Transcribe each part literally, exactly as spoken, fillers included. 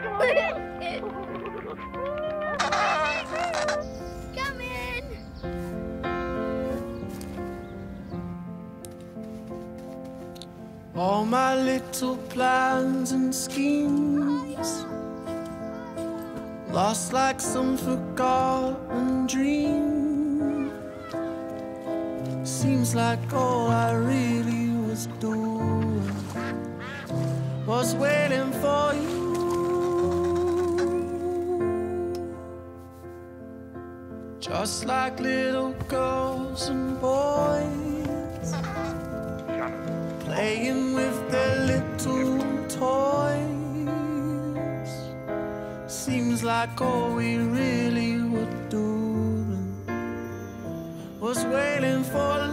Come in. All my little plans and schemes, lost like some forgotten dream. Seems like all I really was doing was waiting for you. Just like little girls and boys playing with their little toys. Seems like all we really were doing was waiting for love.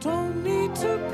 Don't need to